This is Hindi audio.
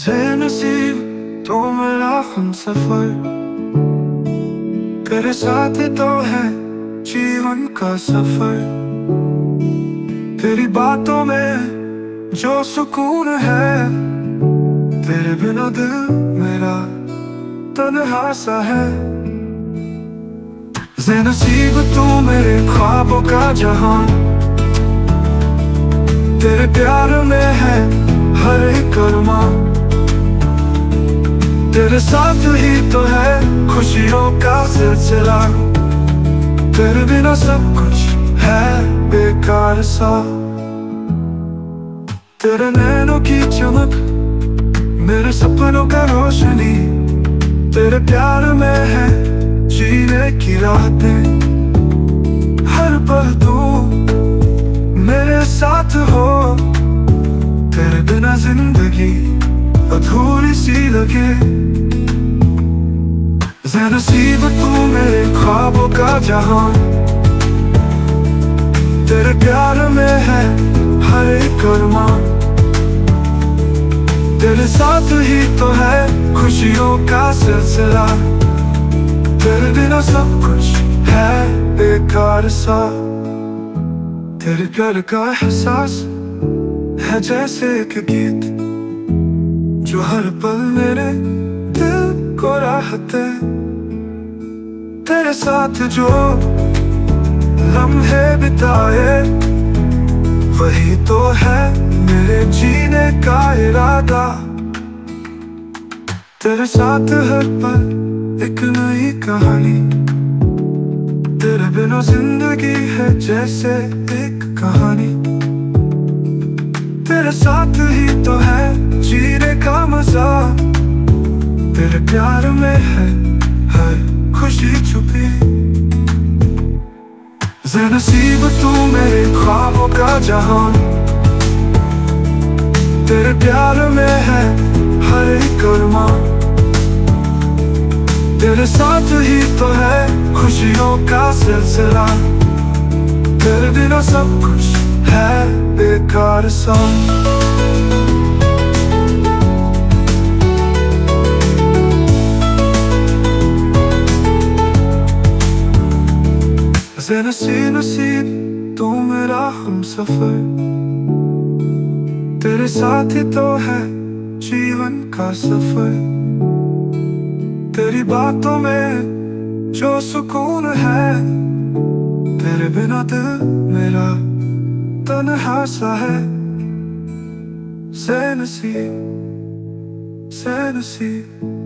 ज़ेहनासीब तो मेरा हमसफर, तेरे साथ तो है जीवन का सफर। तेरी बातों में जो सुकून है, तेरे बिना दिल मेरा तन्हा सा है। ज़ेहनासीब तू मेरे ख्वाबों का जहां, तेरे प्यार में है हर एक अरमा। तेरे साथ ही तो है खुशियों का सिलसिला, तेरे बिना सब कुछ है बेकार सा। तेरे नैनों की चमक, मेरे सपनों का रोशनी, तेरे प्यार में है जीने की रातें। हर पल तू मेरे साथ हो, तेरे बिना जिंदगी अधूरी सी लगे। ज़ेहनासीब तू मेरे ख्वाबों का जहां, तेरे प्यार में है हर एक अरमा। तेरे साथ ही तो है खुशियों का सिलसिला, तेरे बिना सब कुछ है बेकार सा। तेरे प्यार का एहसास है जैसे एक गीत, जो हर पल मेरे दिल को राहत है। तेरे साथ जो लम्हे बिताए, वही तो है मेरे जीने का इरादा। तेरे साथ हर पल एक नई कहानी, तेरे बिना जिंदगी है जैसे एक कहानी। तेरे साथ ही तो है जीने का मजा, तेरे प्यार में है हर खुशी छुपी। ज़ेहनासीब तू मेरे ख्वाबों का जहां, तेरे प्यार में है हर एक अरमा। तेरे साथ ही तो है खुशियों का सिलसिला, तेरे बिना सब कुछ है बेकार सा। ज़ेहनासीब तू मेरा हमसफर, तेरे साथ ही तो है जीवन का सफर। तेरी बातों में जो सुकून है, तेरे बिना दिल मेरा तन्हा सा है। ज़ेहनासीब, ज़ेहनासीब।